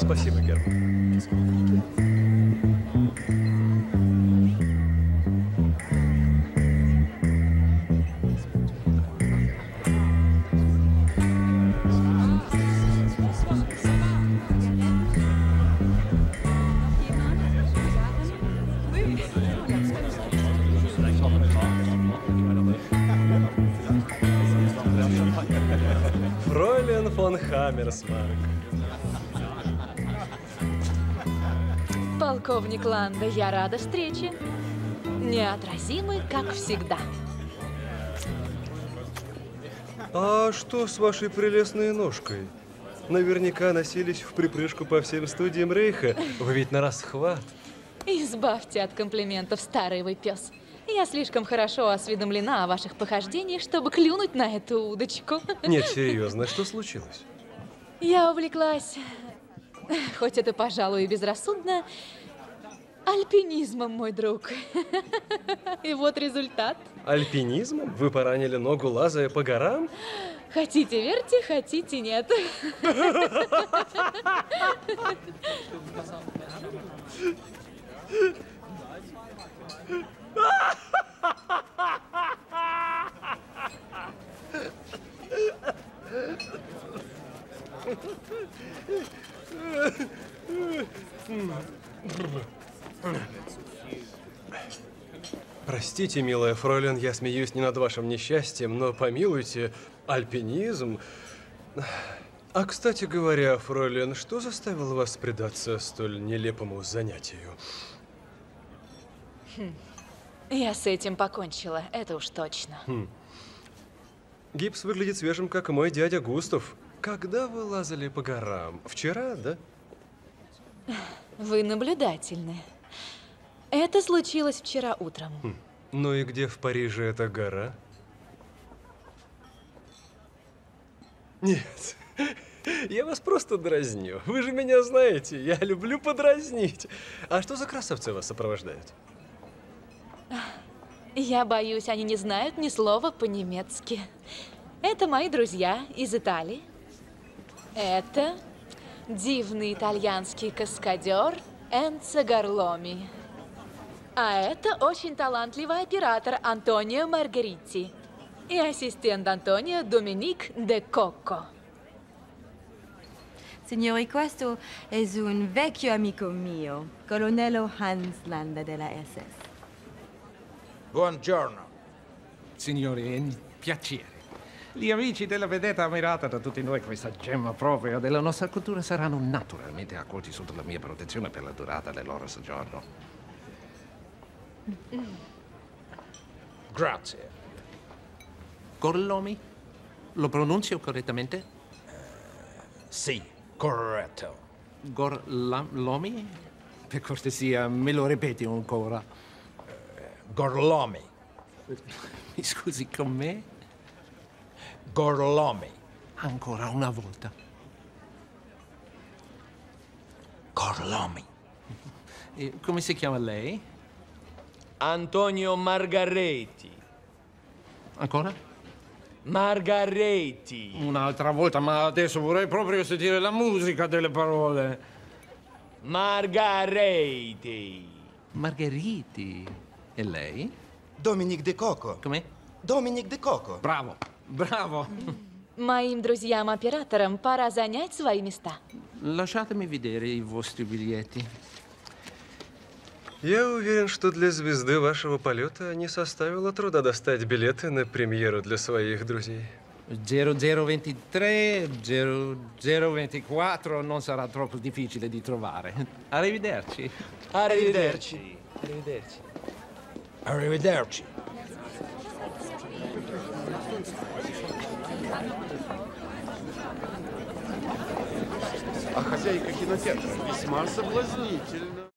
Спасибо, Герман. Фон Хаммерсмарк. Полковник Ланда, я рада встрече. Неотразимый, как всегда. А что с вашей прелестной ножкой? Наверняка носились в припрыжку по всем студиям Рейха. Вы ведь на расхват. Избавьте от комплиментов, старый вы пес. Я слишком хорошо осведомлена о ваших похождениях, чтобы клюнуть на эту удочку. Нет, серьезно, что случилось? Я увлеклась, хоть это, пожалуй, и безрассудно, альпинизмом, мой друг. И вот результат. Альпинизмом? Вы поранили ногу, лазая по горам? Хотите верьте, хотите нет. Простите, милая фройлен, я смеюсь не над вашим несчастьем, но помилуйте, альпинизм. А, кстати говоря, фройлен, что заставило вас предаться столь нелепому занятию? Я с этим покончила, это уж точно. Гипс выглядит свежим, как и мой дядя Густав. Когда вы лазали по горам? Вчера, да? Вы наблюдательны. Это случилось вчера утром. Ну и где в Париже эта гора? Нет. Я вас просто дразню. Вы же меня знаете, я люблю подразнить. А что за красавцы вас сопровождают? Я боюсь, они не знают ни слова по-немецки. Это мои друзья из Италии. Это дивный итальянский каскадер Энцо Гарломи. А это очень талантливый оператор Антонио Маргерити и ассистент Антонио Доминик Декокко. Signori, questo è un vecchio amico mio, colonnello Hans Landa della SS. Buongiorno. Signori, è un piacere. Gli amici della vedetta ammirata da tutti noi, questa gemma propria della nostra cultura, saranno naturalmente accolti sotto la mia protezione per la durata del loro soggiorno. Grazie. Gorlomi? Lo pronuncio correttamente? Sì, corretto. Gorlomi? Per cortesia, me lo ripeti ancora. Горломи. Mi scusi, com'è? Горломи. Ancora una volta. Горломи. E come si chiama lei? Antonio Margheriti. Ancora? Margheriti. Un'altra volta, ma adesso vorrei proprio sentire la musica delle parole. Margheriti. Margheriti. E lei? Доминик Декокко. Come? Доминик Декокко. Браво, браво. Моим друзьям-операторам пора занять свои места. Lasciatemi vedere i vostri biglietti. Я уверен, что для звезды вашего полета не составило труда достать билеты на премьеру для своих друзей. 0023, 0024, non sarà troppo difficile di trovare. Arrivederci. Arrivederci. Arrivederci. Arrivederci. А хозяйка кинотеатра весьма соблазнительна.